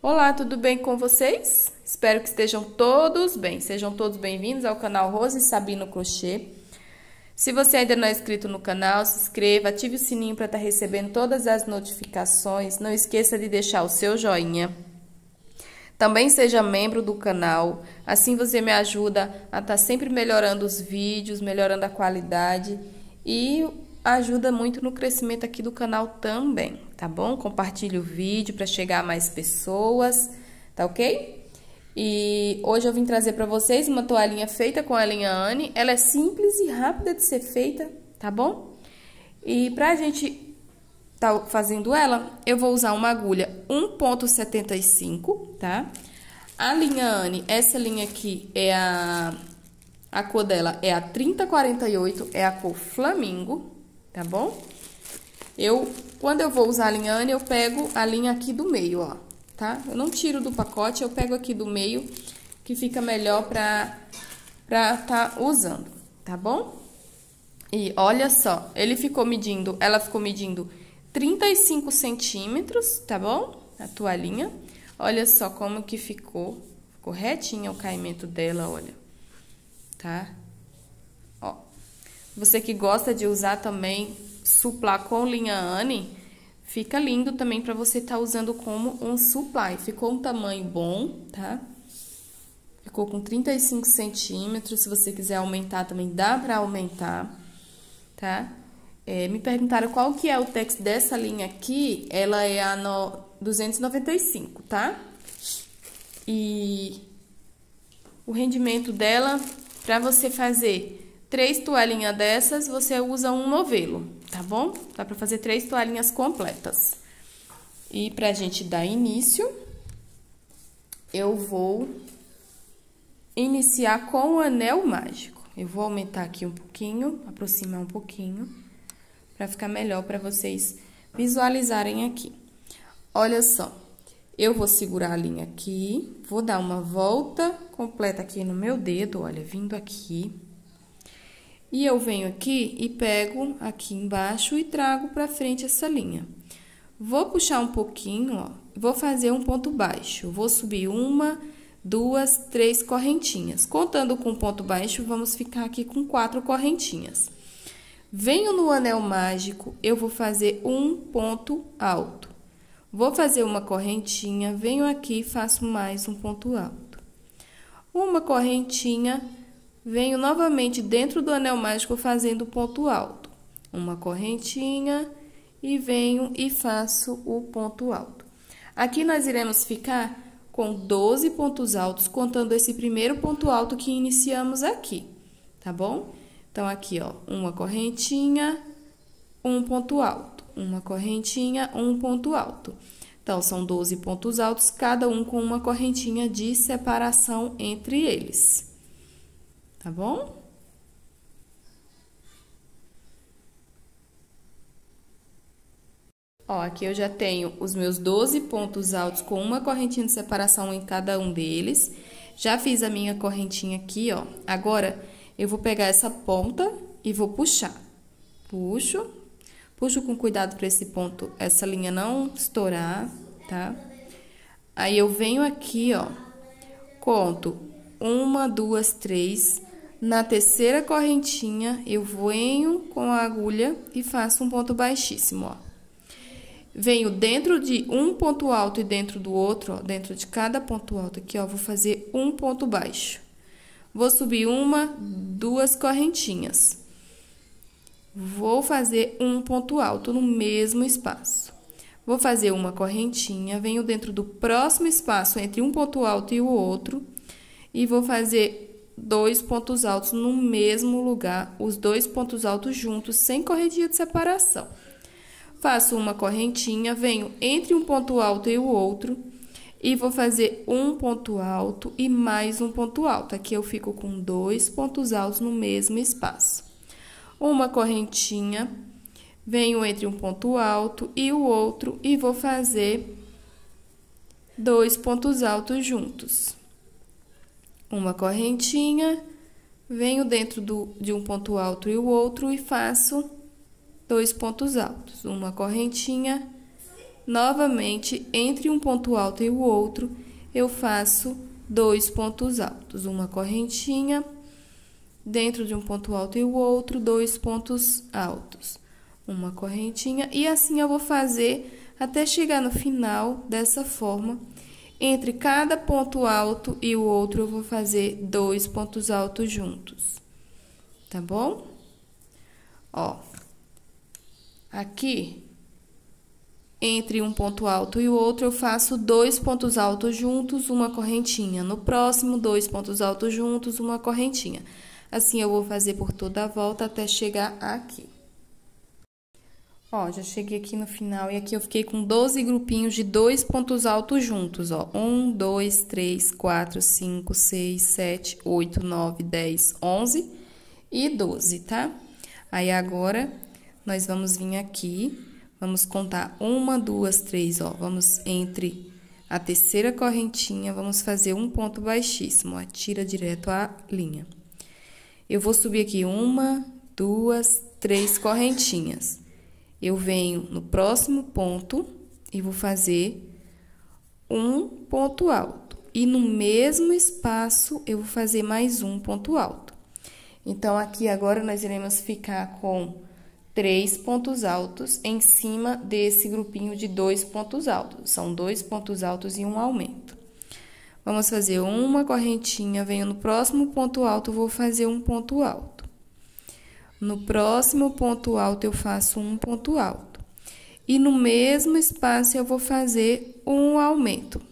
Olá, tudo bem com vocês? Espero que estejam todos bem. Sejam todos bem-vindos ao canal Rose Sabino Crochê. Se você ainda não é inscrito no canal, se inscreva, ative o sininho para estar recebendo todas as notificações. Não esqueça de deixar o seu joinha. Também seja membro do canal, assim você me ajuda a estar sempre melhorando os vídeos, melhorando a qualidade e ajuda muito no crescimento aqui do canal também, tá bom? Compartilhe o vídeo para chegar a mais pessoas, tá ok? E hoje eu vim trazer para vocês uma toalhinha feita com a linha Anne. Ela é simples e rápida de ser feita, tá bom? E pra gente tá fazendo ela, eu vou usar uma agulha 1.75, tá? A linha Anne, essa linha aqui é a cor dela é a 3048, é a cor flamingo, tá bom? Quando eu vou usar a linha Anne, eu pego a linha aqui do meio, ó, tá? Eu não tiro do pacote, eu pego aqui do meio, que fica melhor pra tá usando, tá bom? E olha só, ela ficou medindo 35 centímetros, tá bom? A toalhinha. Olha só como que ficou, retinha o caimento dela, olha, tá? Ó, você que gosta de usar também suplar com linha Anne, fica lindo também para você estar usando como um supply. Ficou um tamanho bom, tá? Ficou com 35 centímetros, se você quiser aumentar também dá para aumentar, tá? Me perguntaram qual que é o texto dessa linha aqui, ela é a 295, tá? E o rendimento dela, para você fazer 3 toalhinhas dessas, você usa um novelo, tá bom? Dá pra fazer 3 toalhinhas completas. E pra gente dar início, eu vou iniciar com o anel mágico. Eu vou aumentar aqui um pouquinho, aproximar um pouquinho, pra ficar melhor pra vocês visualizarem aqui. Olha só, eu vou segurar a linha aqui, vou dar uma volta completa aqui no meu dedo, olha, vindo aqui. E eu venho aqui e pego aqui embaixo e trago pra frente essa linha. Vou puxar um pouquinho, ó, vou fazer um ponto baixo. Vou subir 1, 2, 3 correntinhas. Contando com ponto baixo, vamos ficar aqui com 4 correntinhas. Venho no anel mágico, eu vou fazer um ponto alto. Vou fazer uma correntinha, venho aqui e faço mais um ponto alto. Uma correntinha. Venho novamente dentro do anel mágico fazendo ponto alto. Uma correntinha e venho e faço o ponto alto. Aqui nós iremos ficar com 12 pontos altos, contando esse primeiro ponto alto que iniciamos aqui, tá bom? Então, aqui, ó, uma correntinha, um ponto alto. Uma correntinha, um ponto alto. Então, são 12 pontos altos, cada um com uma correntinha de separação entre eles. Tá bom? Ó, aqui eu já tenho os meus 12 pontos altos com uma correntinha de separação em cada um deles. Já fiz a minha correntinha aqui, ó. Agora, eu vou pegar essa ponta e vou puxar. Puxo com cuidado pra esse ponto, essa linha não estourar, tá? Aí, eu venho aqui, ó, conto 1, 2, 3... Na terceira correntinha, eu venho com a agulha e faço um ponto baixíssimo, ó. Venho dentro de um ponto alto e dentro do outro, ó, dentro de cada ponto alto aqui, ó, vou fazer um ponto baixo. Vou subir 1, 2 correntinhas. Vou fazer um ponto alto no mesmo espaço. Vou fazer uma correntinha, venho dentro do próximo espaço entre um ponto alto e o outro. E vou fazer 2 pontos altos no mesmo lugar, os 2 pontos altos juntos, sem correntinha de separação. Faço uma correntinha, venho entre um ponto alto e o outro, e vou fazer um ponto alto e mais um ponto alto. Aqui eu fico com 2 pontos altos no mesmo espaço. Uma correntinha, venho entre um ponto alto e o outro, e vou fazer 2 pontos altos juntos. Uma correntinha, venho dentro de um ponto alto e o outro e faço 2 pontos altos. Uma correntinha, Novamente, entre um ponto alto e o outro, eu faço dois pontos altos, uma correntinha, dentro de um ponto alto e o outro, dois pontos altos, uma correntinha, e assim eu vou fazer até chegar no final dessa forma. Entre cada ponto alto e o outro, eu vou fazer dois pontos altos juntos, tá bom? Ó, aqui, entre um ponto alto e o outro, eu faço dois pontos altos juntos, uma correntinha. No próximo, dois pontos altos juntos, uma correntinha. Assim, eu vou fazer por toda a volta até chegar aqui. Ó, já cheguei aqui no final e aqui eu fiquei com 12 grupinhos de dois pontos altos juntos, ó. 1, 2, 3, 4, 5, 6, 7, 8, 9, 10, 11 e 12, tá? Aí, agora, nós vamos vir aqui, vamos contar uma, duas, três, ó. Vamos entre a terceira correntinha, vamos fazer um ponto baixíssimo, ó. Tira direto a linha. Eu vou subir aqui uma, duas, três correntinhas. Eu venho no próximo ponto e vou fazer um ponto alto. E no mesmo espaço, eu vou fazer mais um ponto alto. Então, aqui agora, nós iremos ficar com três pontos altos em cima desse grupinho de dois pontos altos. São dois pontos altos e um aumento. Vamos fazer uma correntinha, venho no próximo ponto alto, vou fazer um ponto alto. No próximo ponto alto, eu faço um ponto alto. E no mesmo espaço, eu vou fazer um aumento.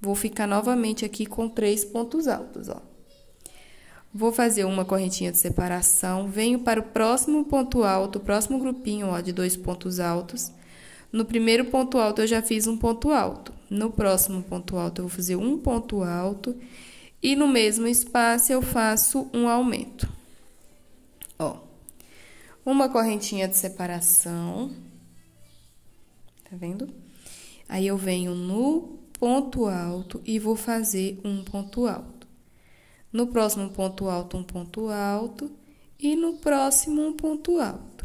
Vou ficar novamente aqui com três pontos altos, ó. Vou fazer uma correntinha de separação. Venho para o próximo ponto alto, o próximo grupinho, ó, de dois pontos altos. No primeiro ponto alto, eu já fiz um ponto alto. No próximo ponto alto, eu vou fazer um ponto alto. E no mesmo espaço, eu faço um aumento. Ó. Uma correntinha de separação, tá vendo? Aí, eu venho no ponto alto e vou fazer um ponto alto. No próximo ponto alto, um ponto alto. E no próximo, um ponto alto.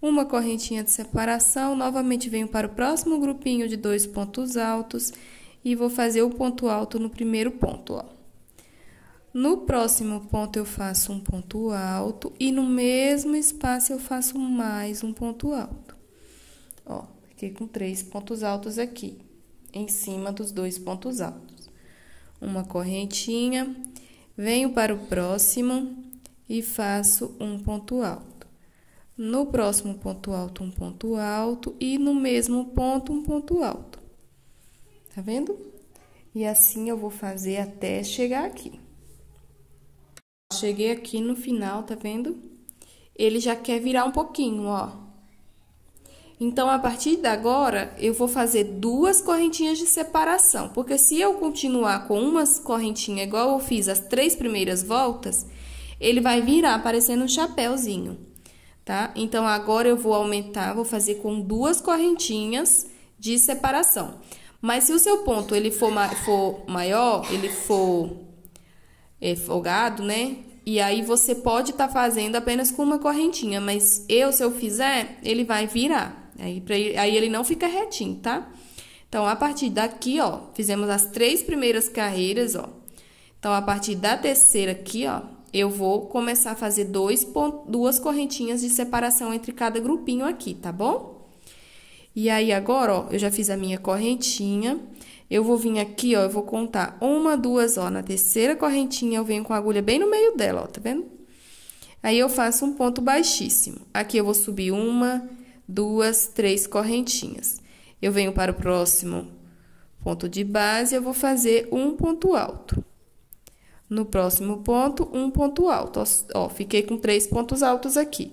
Uma correntinha de separação, novamente venho para o próximo grupinho de dois pontos altos. E vou fazer o ponto alto no primeiro ponto, ó. No próximo ponto, eu faço um ponto alto e no mesmo espaço, eu faço mais um ponto alto. Ó, fiquei com três pontos altos aqui, em cima dos dois pontos altos. Uma correntinha, venho para o próximo e faço um ponto alto. No próximo ponto alto, um ponto alto e no mesmo ponto, um ponto alto. Tá vendo? E assim, eu vou fazer até chegar aqui. Cheguei aqui no final, tá vendo? Ele já quer virar um pouquinho, ó. Então, a partir de agora, eu vou fazer duas correntinhas de separação. Porque se eu continuar com umas correntinhas igual eu fiz as três primeiras voltas, ele vai virar parecendo um chapéuzinho, tá? Então, agora eu vou aumentar, vou fazer com duas correntinhas de separação. Mas se o seu ponto, ele for maior, ele for... folgado, né? E aí, você pode estar fazendo apenas com uma correntinha, mas se eu fizer, ele vai virar. Aí, ele não fica retinho, tá? Então, a partir daqui, ó, fizemos as três primeiras carreiras, ó. Então, a partir da terceira aqui, ó, eu vou começar a fazer duas correntinhas de separação entre cada grupinho aqui, tá bom? E aí, agora, ó, eu já fiz a minha correntinha. Eu vou vir aqui, ó, eu vou contar uma, duas, ó, na terceira correntinha, eu venho com a agulha bem no meio dela, ó, tá vendo? Aí, eu faço um ponto baixíssimo. Aqui, eu vou subir uma, duas, três correntinhas. Eu venho para o próximo ponto de base, eu vou fazer um ponto alto. No próximo ponto, um ponto alto, ó, fiquei com três pontos altos aqui.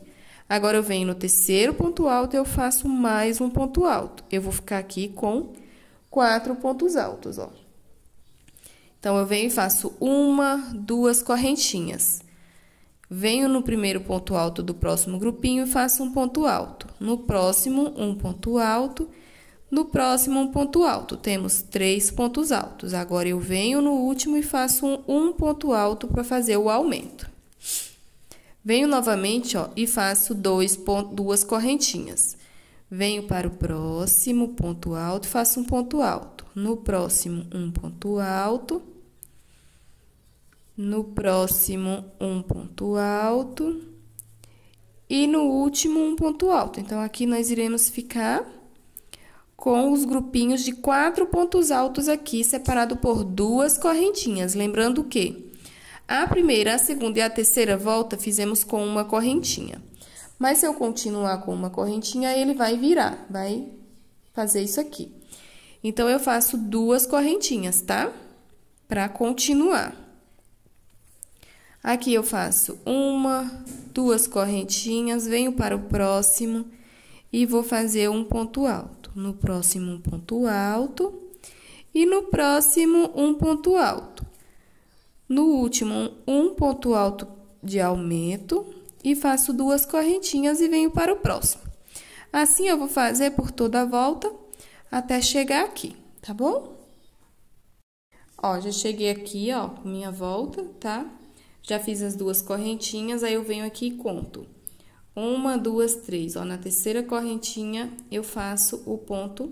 Agora, eu venho no terceiro ponto alto e eu faço mais um ponto alto. Eu vou ficar aqui com... quatro pontos altos, ó. Então, eu venho e faço uma, duas correntinhas. Venho no primeiro ponto alto do próximo grupinho e faço um ponto alto. No próximo, um ponto alto. No próximo, um ponto alto. Temos três pontos altos. Agora, eu venho no último e faço um ponto alto para fazer o aumento. Venho novamente, ó, e faço duas correntinhas. Venho para o próximo ponto alto, faço um ponto alto. No próximo, um ponto alto. No próximo, um ponto alto. E no último, um ponto alto. Então, aqui nós iremos ficar com os grupinhos de 4 pontos altos aqui, separado por 2 correntinhas. Lembrando que a primeira, a segunda e a terceira volta fizemos com uma correntinha. Mas se eu continuar com uma correntinha, ele vai virar, vai fazer isso aqui. Então, eu faço 2 correntinhas, tá? Pra continuar. Aqui eu faço 1, 2 correntinhas, venho para o próximo e vou fazer um ponto alto. No próximo, um ponto alto. E no próximo, um ponto alto. No último, um ponto alto de aumento e faço 2 correntinhas e venho para o próximo. Assim, eu vou fazer por toda a volta até chegar aqui, tá bom? Ó, já cheguei aqui, ó, minha volta, tá? Já fiz as 2 correntinhas, aí eu venho aqui e conto. 1, 2, 3. Ó, na terceira correntinha, eu faço o ponto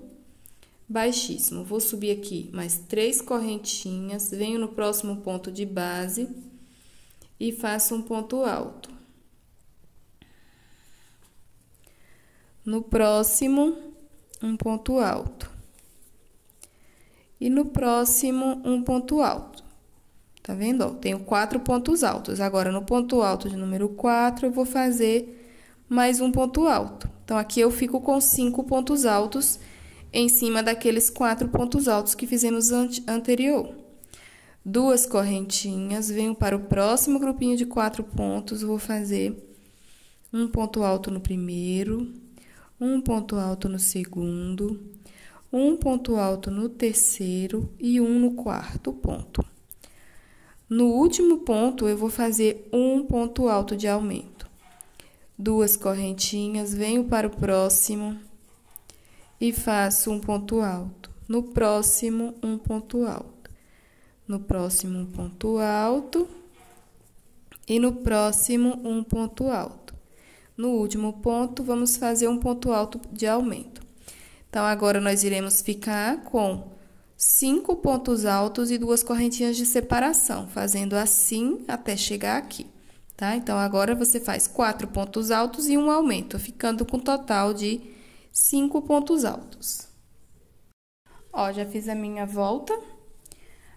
baixíssimo. Vou subir aqui mais 3 correntinhas, venho no próximo ponto de base e faço um ponto alto. No próximo, um ponto alto. E no próximo, um ponto alto. Tá vendo? Ó, tenho 4 pontos altos. Agora, no ponto alto de número 4, eu vou fazer mais um ponto alto. Então, aqui eu fico com 5 pontos altos em cima daqueles 4 pontos altos que fizemos anterior. 2 correntinhas, venho para o próximo grupinho de 4 pontos, vou fazer um ponto alto no primeiro, um ponto alto no segundo, um ponto alto no terceiro e um no quarto ponto. No último ponto, eu vou fazer um ponto alto de aumento. 2 correntinhas, venho para o próximo e faço um ponto alto. No próximo, um ponto alto. No próximo, um ponto alto. E no próximo, um ponto alto. No último ponto, vamos fazer um ponto alto de aumento. Então, agora, nós iremos ficar com 5 pontos altos e 2 correntinhas de separação, fazendo assim até chegar aqui, tá? Então, agora você faz 4 pontos altos e um aumento, ficando com um total de 5 pontos altos. Ó, já fiz a minha volta.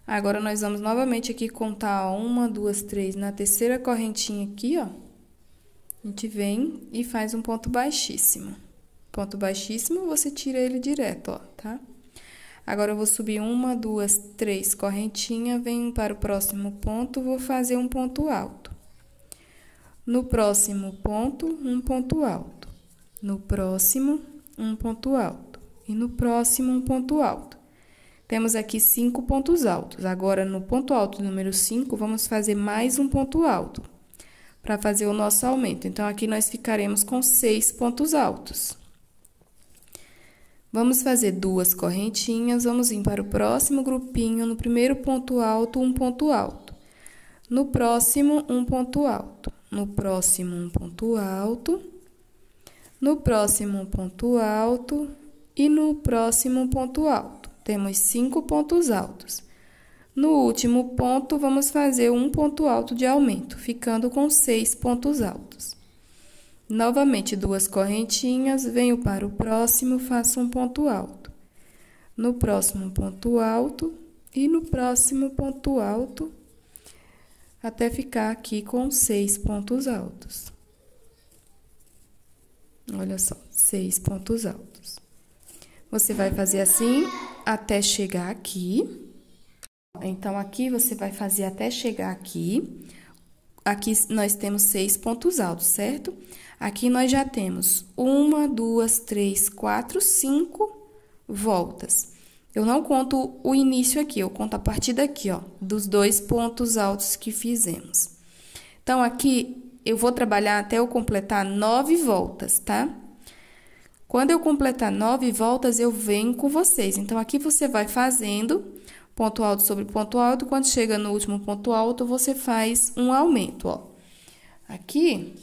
Agora, nós vamos novamente aqui contar, ó, 1, 2, 3, na terceira correntinha aqui, ó. A gente vem e faz um ponto baixíssimo. Ponto baixíssimo, você tira ele direto, ó, tá? Agora, eu vou subir 1, 2, 3 correntinhas, venho para o próximo ponto, vou fazer um ponto alto. No próximo ponto, um ponto alto. No próximo, um ponto alto. E no próximo, um ponto alto. Temos aqui 5 pontos altos. Agora, no ponto alto número 5, vamos fazer mais um ponto alto para fazer o nosso aumento. Então, aqui nós ficaremos com 6 pontos altos. Vamos fazer 2 correntinhas, vamos vir para o próximo grupinho, no primeiro ponto alto, um ponto alto. No próximo, um ponto alto. No próximo, um ponto alto. No próximo, um ponto alto. E no próximo, um ponto alto. Temos 5 pontos altos. No último ponto, vamos fazer um ponto alto de aumento, ficando com 6 pontos altos. Novamente, 2 correntinhas, venho para o próximo, faço um ponto alto. No próximo, um ponto alto. E no próximo, ponto alto, até ficar aqui com 6 pontos altos. Olha só, 6 pontos altos. Você vai fazer assim até chegar aqui. Então, aqui você vai fazer até chegar aqui. Aqui nós temos 6 pontos altos, certo? Aqui nós já temos 1, 2, 3, 4, 5 voltas. Eu não conto o início aqui, eu conto a partir daqui, ó, dos 2 pontos altos que fizemos. Então, aqui eu vou trabalhar até eu completar 9 voltas, tá? Quando eu completar 9 voltas, eu venho com vocês. Então, aqui você vai fazendo ponto alto sobre ponto alto, quando chega no último ponto alto, você faz um aumento, ó. Aqui,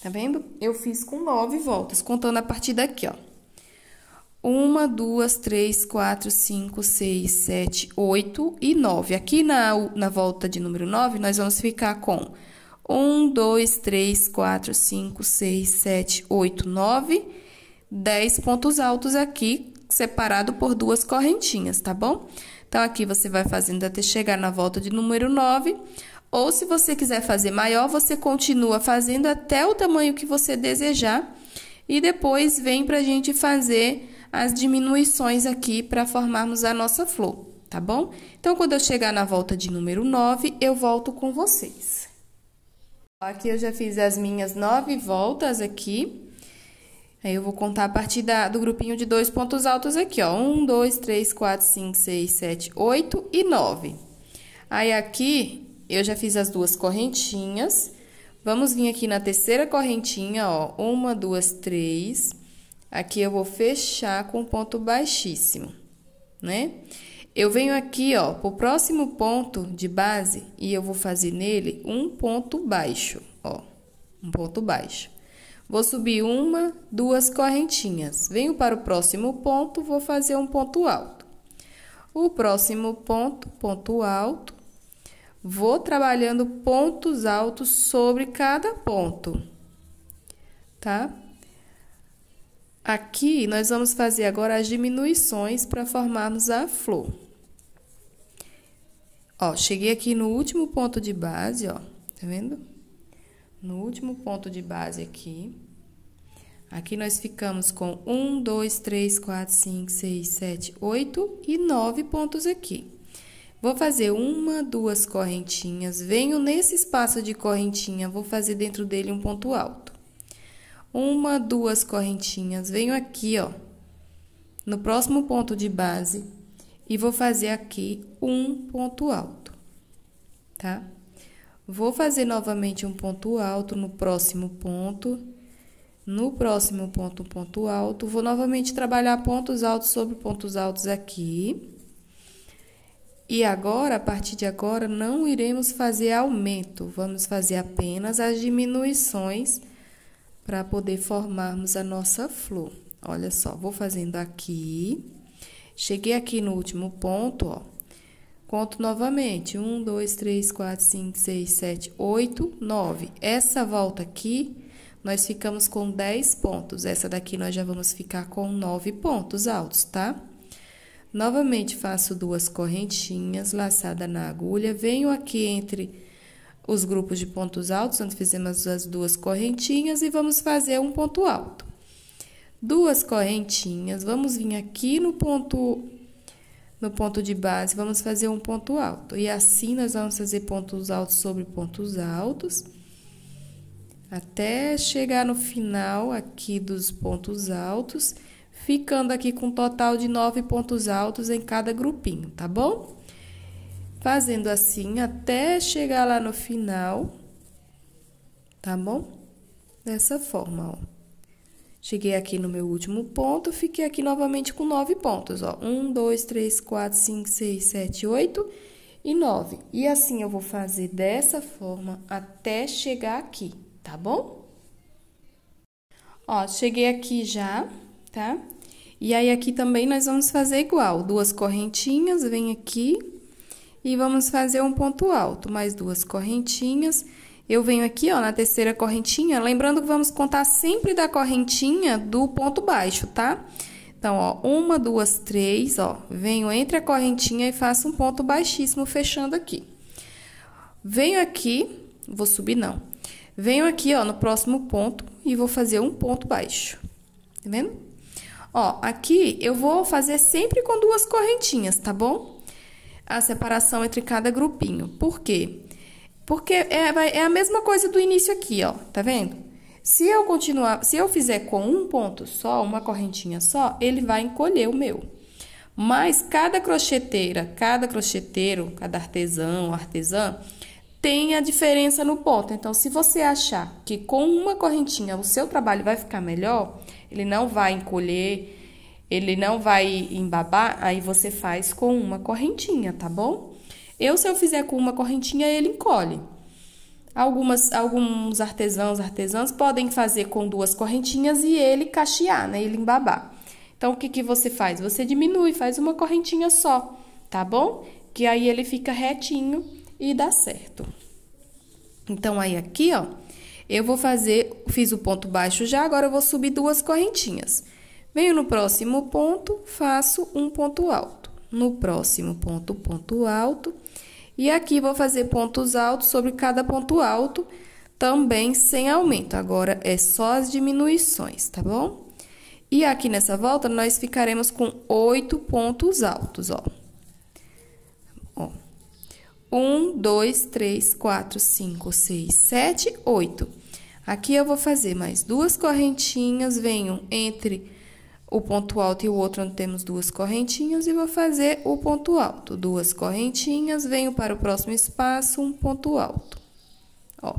Tá vendo? Eu fiz com 9 voltas, contando a partir daqui, ó. 1, 2, 3, 4, 5, 6, 7, 8 e 9. Aqui na volta de número 9, nós vamos ficar com 1, 2, 3, 4, 5, 6, 7, 8, 9. 10 pontos altos aqui, separado por 2 correntinhas, tá bom? Então, aqui você vai fazendo até chegar na volta de número 9. Ou, se você quiser fazer maior, você continua fazendo até o tamanho que você desejar. E depois, vem pra gente fazer as diminuições aqui pra formarmos a nossa flor, tá bom? Então, quando eu chegar na volta de número 9, eu volto com vocês. Aqui eu já fiz as minhas 9 voltas aqui. Aí, eu vou contar a partir do grupinho de 2 pontos altos aqui, ó. 1, 2, 3, 4, 5, 6, 7, 8 e 9. Aí, aqui... eu já fiz as 2 correntinhas. Vamos vir aqui na terceira correntinha, ó. 1, 2, 3. Aqui eu vou fechar com ponto baixíssimo, né? Eu venho aqui, ó, pro próximo ponto de base e eu vou fazer nele um ponto baixo, ó. Um ponto baixo. Vou subir 1, 2 correntinhas. Venho para o próximo ponto, vou fazer um ponto alto. O próximo ponto, ponto alto. Vou trabalhando pontos altos sobre cada ponto, tá? Aqui, nós vamos fazer agora as diminuições para formarmos a flor. Ó, cheguei aqui no último ponto de base, ó, tá vendo? No último ponto de base aqui. Aqui, nós ficamos com 1, 2, 3, 4, 5, 6, 7, 8 e 9 pontos aqui. Vou fazer 1, 2 correntinhas, venho nesse espaço de correntinha, vou fazer dentro dele um ponto alto. 1, 2 correntinhas, venho aqui, ó, no próximo ponto de base, e vou fazer aqui um ponto alto, tá? Vou fazer novamente um ponto alto no próximo ponto, um ponto alto. Vou novamente trabalhar pontos altos sobre pontos altos aqui. E agora, a partir de agora, não iremos fazer aumento, vamos fazer apenas as diminuições para poder formarmos a nossa flor. Olha só, vou fazendo aqui, cheguei aqui no último ponto, ó, conto novamente, 1, 2, 3, 4, 5, 6, 7, 8, 9. Essa volta aqui, nós ficamos com 10 pontos, essa daqui nós já vamos ficar com 9 pontos altos, tá? Novamente, faço 2 correntinhas, laçada na agulha, venho aqui entre os grupos de pontos altos, onde fizemos as 2 correntinhas, e vamos fazer um ponto alto. 2 correntinhas, vamos vir aqui no ponto de base, vamos fazer um ponto alto. E assim, nós vamos fazer pontos altos sobre pontos altos, até chegar no final aqui dos pontos altos, ficando aqui com um total de 9 pontos altos em cada grupinho, tá bom? Fazendo assim até chegar lá no final, tá bom? Dessa forma, ó. Cheguei aqui no meu último ponto, fiquei aqui novamente com 9 pontos, ó. 1, 2, 3, 4, 5, 6, 7, 8 e 9. E assim eu vou fazer dessa forma até chegar aqui, tá bom? Ó, cheguei aqui já, tá? E aí, aqui também nós vamos fazer igual, 2 correntinhas, vem aqui e vamos fazer um ponto alto, mais 2 correntinhas. Eu venho aqui, ó, na terceira correntinha, lembrando que vamos contar sempre da correntinha do ponto baixo, tá? Então, ó, 1, 2, 3, ó, venho entre a correntinha e faço um ponto baixíssimo, fechando aqui. Venho aqui, vou subir não, venho aqui, ó, no próximo ponto e vou fazer um ponto baixo, tá vendo? Ó, aqui eu vou fazer sempre com 2 correntinhas, tá bom? A separação entre cada grupinho. Por quê? Porque é a mesma coisa do início aqui, ó, tá vendo? Se eu fizer com um ponto só, uma correntinha só, ele vai encolher o meu. Mas cada crocheteira, cada crocheteiro, cada artesão, artesã, tem a diferença no ponto. Então, se você achar que com uma correntinha o seu trabalho vai ficar melhor, ele não vai encolher, ele não vai embabar, aí você faz com uma correntinha, tá bom? Se eu fizer com uma correntinha, ele encolhe. Alguns artesãs podem fazer com duas correntinhas e ele cachear, né? Ele embabar. Então, o que que você faz? Você diminui, faz uma correntinha só, tá bom? Que aí ele fica retinho e dá certo. Então, aí aqui, ó, eu vou fazer, fiz o ponto baixo já, agora eu vou subir duas correntinhas. Venho no próximo ponto, faço um ponto alto. No próximo ponto, ponto alto. E aqui, vou fazer pontos altos sobre cada ponto alto, também sem aumento. Agora, é só as diminuições, tá bom? E aqui nessa volta, nós ficaremos com 8 pontos altos, ó. 1, 2, 3, 4, 5, 6, 7, 8. Aqui eu vou fazer mais duas correntinhas, venho entre o ponto alto e o outro, onde temos duas correntinhas, e vou fazer o ponto alto. Duas correntinhas, venho para o próximo espaço, um ponto alto. Ó.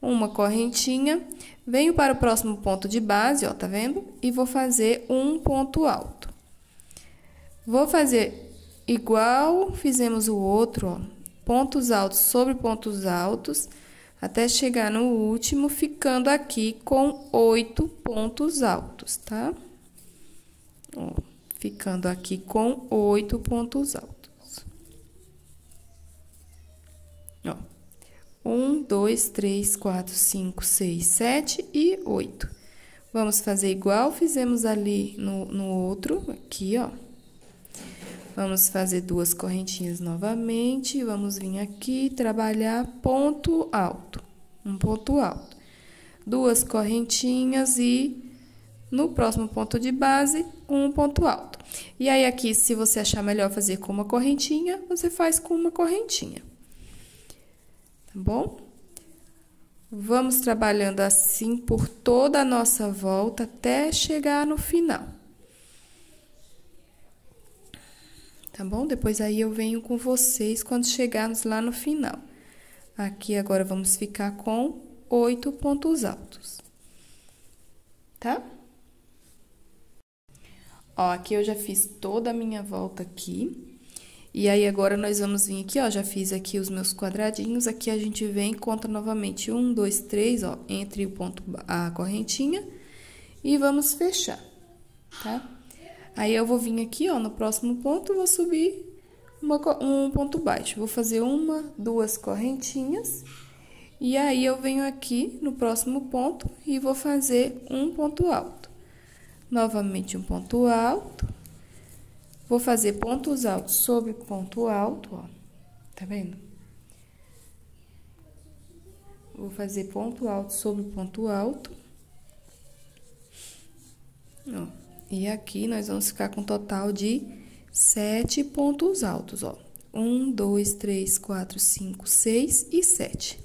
Uma correntinha, venho para o próximo ponto de base, ó, tá vendo? E vou fazer um ponto alto. Vou fazer igual fizemos o outro, ó, pontos altos sobre pontos altos, até chegar no último, ficando aqui com 8 pontos altos, tá? Ó, ficando aqui com 8 pontos altos. Ó. 1, 2, 3, 4, 5, 6, 7 e 8. Vamos fazer igual fizemos ali no outro, aqui, ó. Vamos fazer duas correntinhas novamente, vamos vir aqui trabalhar ponto alto, um ponto alto. Duas correntinhas e no próximo ponto de base, um ponto alto. E aí, aqui, se você achar melhor fazer com uma correntinha, você faz com uma correntinha. Bom, vamos trabalhando assim por toda a nossa volta até chegar no final. Tá bom? Depois aí eu venho com vocês quando chegarmos lá no final. Aqui agora vamos ficar com 8 pontos altos. Tá? Ó, aqui eu já fiz toda a minha volta aqui. E aí, agora, nós vamos vir aqui, ó, já fiz aqui os meus quadradinhos, aqui a gente vem e conta novamente 1, 2, 3, ó, entre o ponto, a correntinha, e vamos fechar, tá? Aí, eu vou vir aqui, ó, no próximo ponto, vou subir um ponto baixo, vou fazer uma, duas correntinhas, e aí, eu venho aqui no próximo ponto e vou fazer um ponto alto. Novamente, um ponto alto. Vou fazer pontos altos sobre ponto alto, ó, tá vendo? Vou fazer ponto alto sobre ponto alto. Ó, e aqui nós vamos ficar com um total de 7 pontos altos, ó. 1, 2, 3, 4, 5, 6 e 7.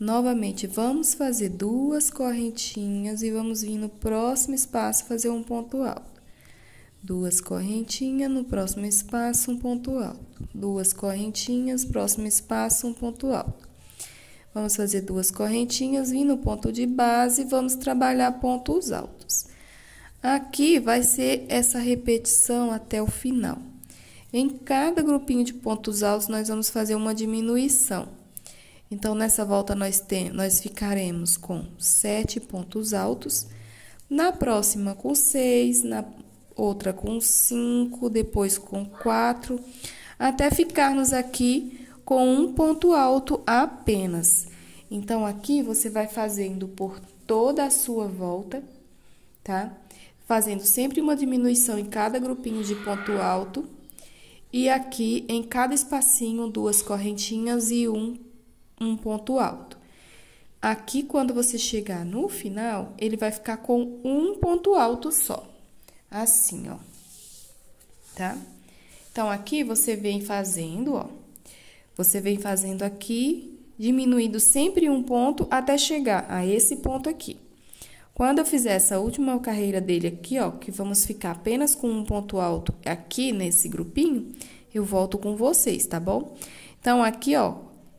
Novamente, vamos fazer duas correntinhas e vamos vir no próximo espaço fazer um ponto alto. Duas correntinhas, no próximo espaço, um ponto alto. Duas correntinhas, próximo espaço, um ponto alto. Vamos fazer duas correntinhas, vim no ponto de base, vamos trabalhar pontos altos. Aqui vai ser essa repetição até o final. Em cada grupinho de pontos altos, nós vamos fazer uma diminuição. Então, nessa volta, nós ficaremos com 7 pontos altos. Na próxima, com 6, na outra com 5, depois com 4, até ficarmos aqui com um ponto alto apenas. Então, aqui você vai fazendo por toda a sua volta, tá? Fazendo sempre uma diminuição em cada grupinho de ponto alto. E aqui, em cada espacinho, duas correntinhas e um ponto alto. Aqui, quando você chegar no final, ele vai ficar com um ponto alto só. Assim, ó, tá? Então, aqui você vem fazendo, ó, você vem fazendo aqui, diminuindo sempre um ponto até chegar a esse ponto aqui. Quando eu fizer essa última carreira dele aqui, ó, que vamos ficar apenas com um ponto alto aqui nesse grupinho, eu volto com vocês, tá bom? Então, aqui, ó,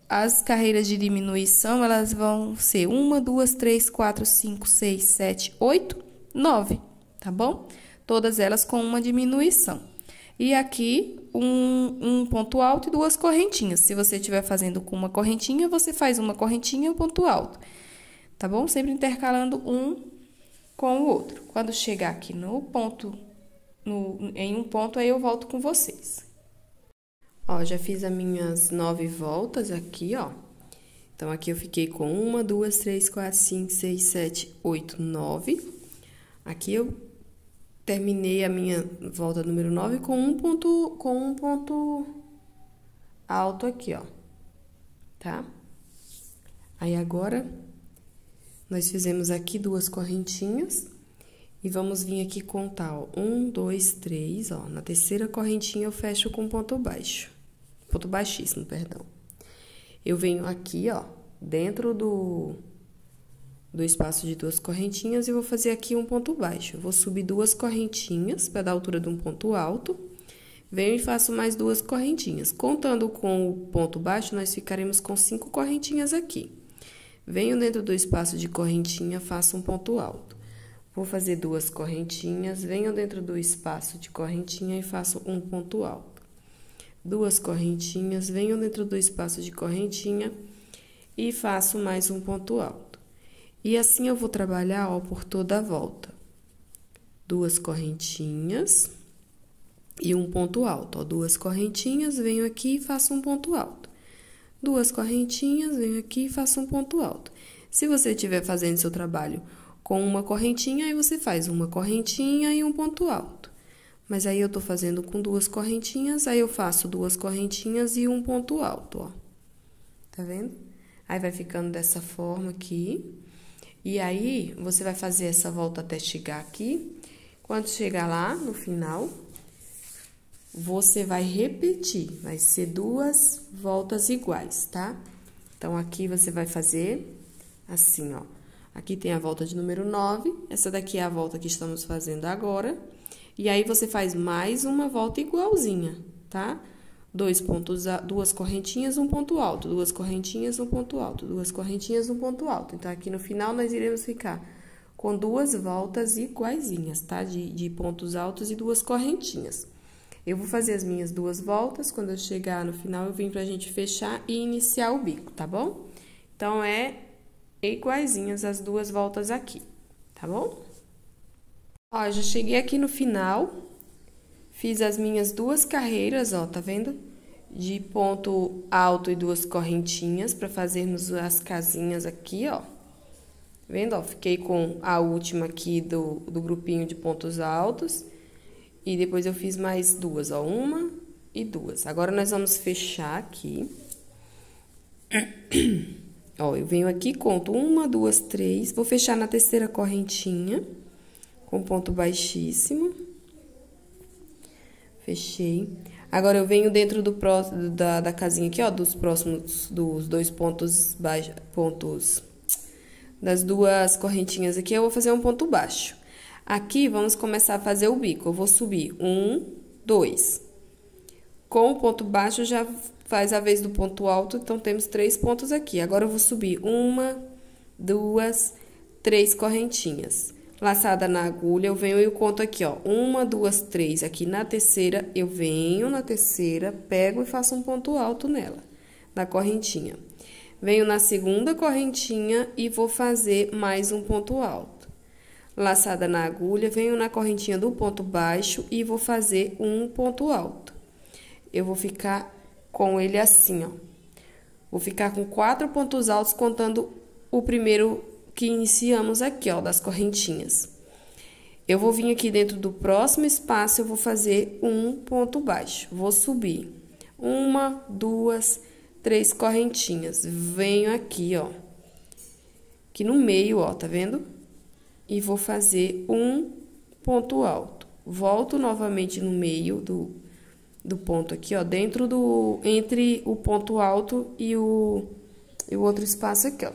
as carreiras de diminuição, elas vão ser 1, 2, 3, 4, 5, 6, 7, 8, 9, tá bom? Todas elas com uma diminuição. E aqui, um ponto alto e duas correntinhas. Se você estiver fazendo com uma correntinha, você faz uma correntinha e um ponto alto. Tá bom? Sempre intercalando um com o outro. Quando chegar aqui no ponto, em um ponto, aí eu volto com vocês. Ó, já fiz as minhas 9 voltas aqui, ó. Então, aqui eu fiquei com 1, 2, 3, 4, 5, 6, 7, 8, 9. Aqui eu terminei a minha volta número 9 com um ponto alto aqui, ó, tá? Aí, agora, nós fizemos aqui duas correntinhas e vamos vir aqui contar, ó, 1, 2, 3, ó, na terceira correntinha eu fecho com ponto baixo, ponto baixíssimo, perdão. Eu venho aqui, ó, dentro do espaço de duas correntinhas e vou fazer aqui um ponto baixo. Eu vou subir duas correntinhas para dar a altura de um ponto alto. Venho e faço mais duas correntinhas. Contando com o ponto baixo, nós ficaremos com 5 correntinhas aqui. Venho dentro do espaço de correntinha, faço um ponto alto. Vou fazer duas correntinhas, venho dentro do espaço de correntinha e faço um ponto alto. Duas correntinhas, venho dentro do espaço de correntinha e faço mais um ponto alto. E assim, eu vou trabalhar, ó, por toda a volta. Duas correntinhas e um ponto alto, ó. Duas correntinhas, venho aqui e faço um ponto alto. Duas correntinhas, venho aqui e faço um ponto alto. Se você estiver fazendo seu trabalho com uma correntinha, aí você faz uma correntinha e um ponto alto. Mas aí, eu tô fazendo com duas correntinhas, aí eu faço duas correntinhas e um ponto alto, ó. Tá vendo? Aí, vai ficando dessa forma aqui. E aí, você vai fazer essa volta até chegar aqui. Quando chegar lá no final, você vai repetir. Vai ser duas voltas iguais, tá? Então, aqui você vai fazer assim, ó. Aqui tem a volta de número 9. Essa daqui é a volta que estamos fazendo agora. E aí, você faz mais uma volta igualzinha, tá? Duas correntinhas, um ponto alto, duas correntinhas, um ponto alto, duas correntinhas, um ponto alto. Então, aqui no final, nós iremos ficar com duas voltas iguaizinhas, tá? De pontos altos e duas correntinhas. Eu vou fazer as minhas duas voltas, quando eu chegar no final, eu vim pra gente fechar e iniciar o bico, tá bom? Então, é iguaizinhas as duas voltas aqui, tá bom? Ó, já cheguei aqui no final. Fiz as minhas duas carreiras, ó, tá vendo? De ponto alto e duas correntinhas para fazermos as casinhas aqui, ó. Vendo, ó? Fiquei com a última aqui do grupinho de pontos altos. E depois eu fiz mais duas, ó, uma e duas. Agora, nós vamos fechar aqui. Ó, eu venho aqui, conto 1, 2, 3. Vou fechar na terceira correntinha com ponto baixíssimo. Fechei. Agora, eu venho dentro da casinha aqui, ó, dos dois pontos baixos, das duas correntinhas aqui, eu vou fazer um ponto baixo. Aqui, vamos começar a fazer o bico. Eu vou subir 1, 2. Com o ponto baixo, já faz a vez do ponto alto, então, temos 3 pontos aqui. Agora, eu vou subir 1, 2, 3 correntinhas. Laçada na agulha, eu venho e eu conto aqui, ó, 1, 2, 3. Aqui na terceira, eu venho na terceira, pego e faço um ponto alto nela, na correntinha. Venho na segunda correntinha e vou fazer mais um ponto alto. Laçada na agulha, venho na correntinha do ponto baixo e vou fazer um ponto alto. Eu vou ficar com ele assim, ó. Vou ficar com 4 pontos altos, contando o primeiro que iniciamos aqui, ó, das correntinhas. Eu vou vir aqui dentro do próximo espaço, eu vou fazer um ponto baixo. Vou subir 1, 2, 3 correntinhas. Venho aqui, ó, aqui no meio, ó, tá vendo? E vou fazer um ponto alto. Volto novamente no meio do ponto aqui, ó, dentro entre o ponto alto e o outro espaço aqui, ó.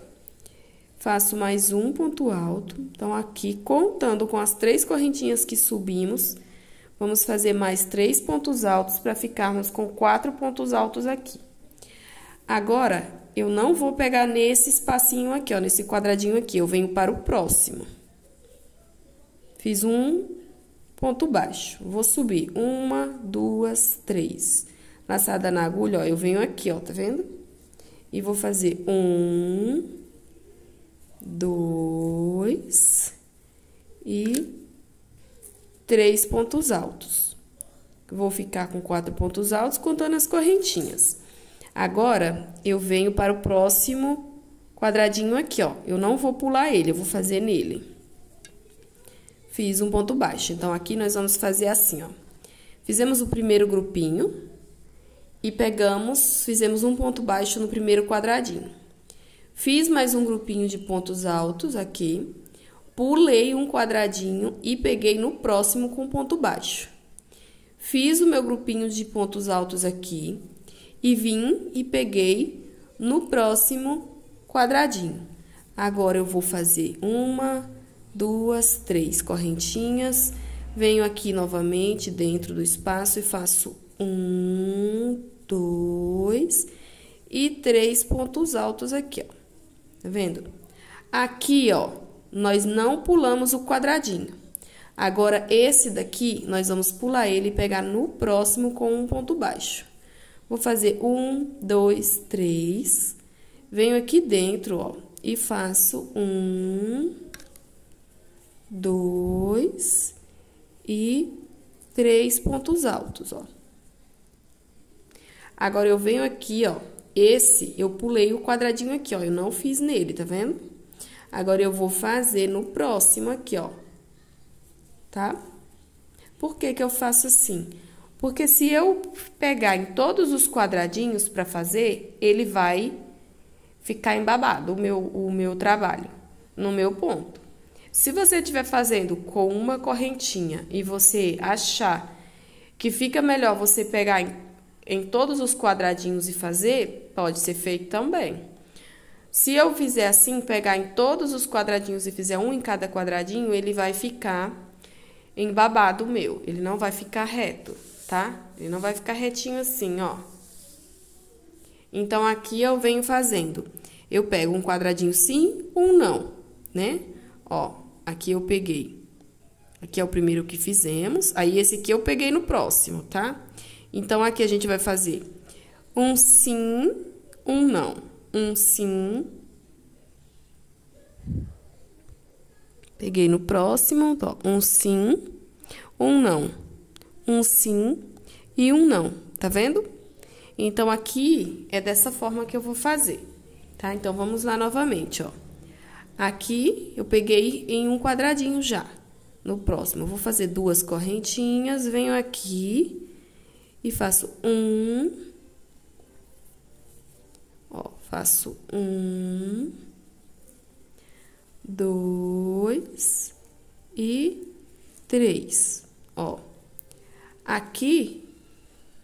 Faço mais um ponto alto. Então, aqui, contando com as 3 correntinhas que subimos, vamos fazer mais 3 pontos altos para ficarmos com 4 pontos altos aqui. Agora, eu não vou pegar nesse espacinho aqui, ó, nesse quadradinho aqui. Eu venho para o próximo. Fiz um, ponto baixo. Vou subir uma, duas, três. Laçada na agulha, ó, eu venho aqui, ó, tá vendo? E vou fazer um, dois e três pontos altos. Vou ficar com 4 pontos altos, contando as correntinhas. Agora, eu venho para o próximo quadradinho aqui, ó. Eu não vou pular ele, eu vou fazer nele. Fiz um ponto baixo. Então, aqui nós vamos fazer assim, ó. Fizemos o primeiro grupinho e fizemos um ponto baixo no primeiro quadradinho. Fiz mais um grupinho de pontos altos aqui, pulei um quadradinho e peguei no próximo com ponto baixo. Fiz o meu grupinho de pontos altos aqui e vim e peguei no próximo quadradinho. Agora, eu vou fazer uma, duas, três correntinhas, venho aqui novamente dentro do espaço e faço um, dois e três pontos altos aqui, ó. Tá vendo? Aqui, ó, nós não pulamos o quadradinho. Agora, esse daqui, nós vamos pular ele e pegar no próximo com um ponto baixo. Vou fazer um, dois, três, venho aqui dentro, ó, e faço um, dois e três pontos altos, ó. Agora, eu venho aqui, ó, esse eu pulei o quadradinho aqui, ó, eu não fiz nele, tá vendo? Agora, eu vou fazer no próximo aqui, ó, tá? Por que que eu faço assim? Porque se eu pegar em todos os quadradinhos pra fazer, ele vai ficar embabado, o meu trabalho, no meu ponto. Se você estiver fazendo com uma correntinha e você achar que fica melhor você pegar em todos os quadradinhos e fazer, pode ser feito também. Se eu fizer assim, pegar em todos os quadradinhos e fizer um em cada quadradinho, ele vai ficar embabado meu, ele não vai ficar reto, tá? Ele não vai ficar retinho assim, ó. Então, aqui eu venho fazendo. Eu pego um quadradinho sim, um não, né? Ó. Aqui eu peguei, aqui é o primeiro que fizemos, aí esse aqui eu peguei no próximo, tá? Então, aqui a gente vai fazer um sim, um não, um sim, peguei no próximo, ó, um sim, um sim e um não, tá vendo? Então, aqui é dessa forma que eu vou fazer, tá? Então, vamos lá novamente, ó. Aqui, eu peguei em um quadradinho já, no próximo. Eu vou fazer duas correntinhas, venho aqui e faço um, ó, faço um, dois e três, ó. Aqui,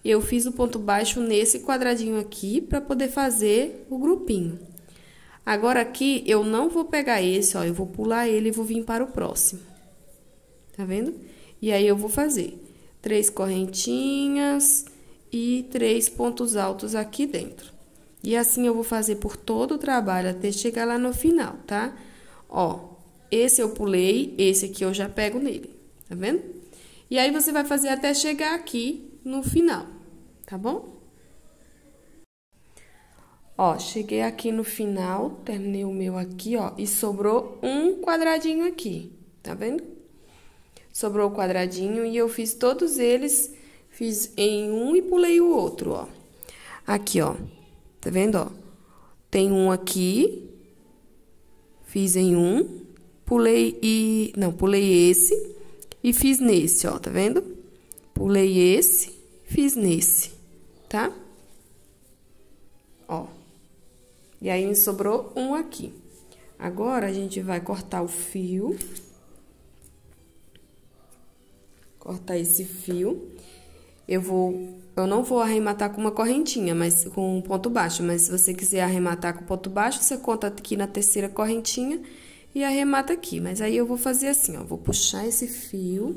eu fiz o ponto baixo nesse quadradinho aqui pra poder fazer o grupinho. Agora, aqui, eu não vou pegar esse, ó, eu vou pular ele e vou vir para o próximo. Tá vendo? E aí, eu vou fazer três correntinhas e três pontos altos aqui dentro. E assim, eu vou fazer por todo o trabalho até chegar lá no final, tá? Ó, esse eu pulei, esse aqui eu já pego nele, tá vendo? E aí, você vai fazer até chegar aqui no final, tá bom? Ó, cheguei aqui no final, terminei o meu aqui, ó, e sobrou um quadradinho aqui, tá vendo? Sobrou o quadradinho e eu fiz todos eles, fiz em um e pulei o outro, ó. Aqui, ó, tá vendo, ó? Tem um aqui, fiz em um, pulei e... não, pulei esse e fiz nesse, ó, tá vendo? Pulei esse, fiz nesse, tá? Ó. E aí, me sobrou um aqui. Agora, a gente vai cortar o fio. Cortar esse fio. Eu não vou arrematar com uma correntinha, mas com um ponto baixo. Mas, se você quiser arrematar com ponto baixo, você conta aqui na terceira correntinha e arremata aqui. Mas aí, eu vou fazer assim, ó. Vou puxar esse fio.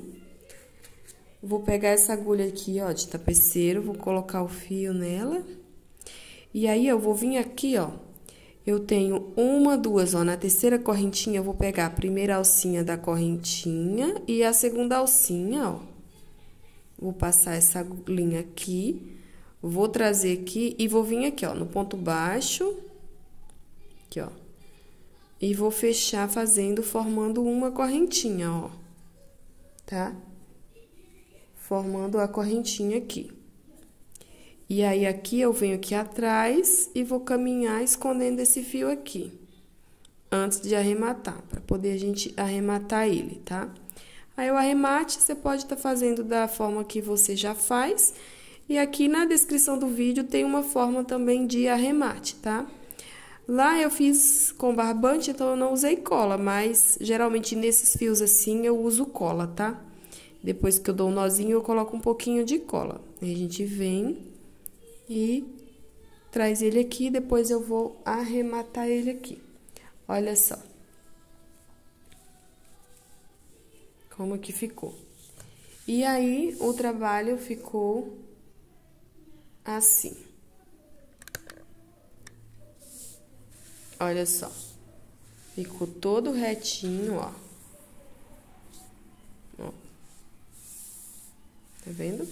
Vou pegar essa agulha aqui, ó, de tapeceiro. Vou colocar o fio nela. E aí, eu vou vir aqui, ó, eu tenho uma, duas, ó, na terceira correntinha, eu vou pegar a primeira alcinha da correntinha e a segunda alcinha, ó. Vou passar essa agulhinha aqui, vou trazer aqui e vou vir aqui, ó, no ponto baixo, aqui, ó. E vou fechar fazendo, formando uma correntinha, ó, tá? Formando a correntinha aqui. E aí, aqui, eu venho aqui atrás e vou caminhar escondendo esse fio aqui, antes de arrematar, pra poder a gente arrematar ele, tá? Aí, o arremate, você pode estar fazendo da forma que você já faz. E aqui na descrição do vídeo tem uma forma também de arremate, tá? Lá eu fiz com barbante, então eu não usei cola, mas geralmente nesses fios assim eu uso cola, tá? Depois que eu dou um nozinho, eu coloco um pouquinho de cola. Aí a gente vem e traz ele aqui, depois eu vou arrematar ele aqui. Olha só. Como que ficou. E aí, o trabalho ficou assim. Olha só. Ficou todo retinho, ó. Ó. Tá vendo?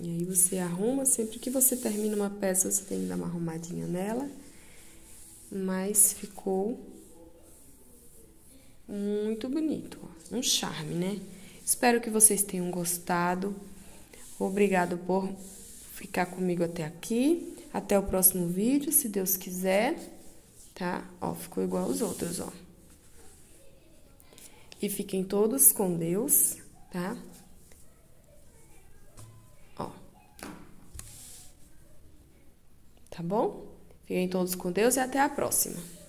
E aí, você arruma, sempre que você termina uma peça, você tem que dar uma arrumadinha nela. Mas ficou muito bonito, ó. Um charme, né? Espero que vocês tenham gostado. Obrigado por ficar comigo até aqui. Até o próximo vídeo, se Deus quiser, tá? Ó, ficou igual aos outros, ó. E fiquem todos com Deus, tá? Tá bom? Fiquem todos com Deus e até a próxima.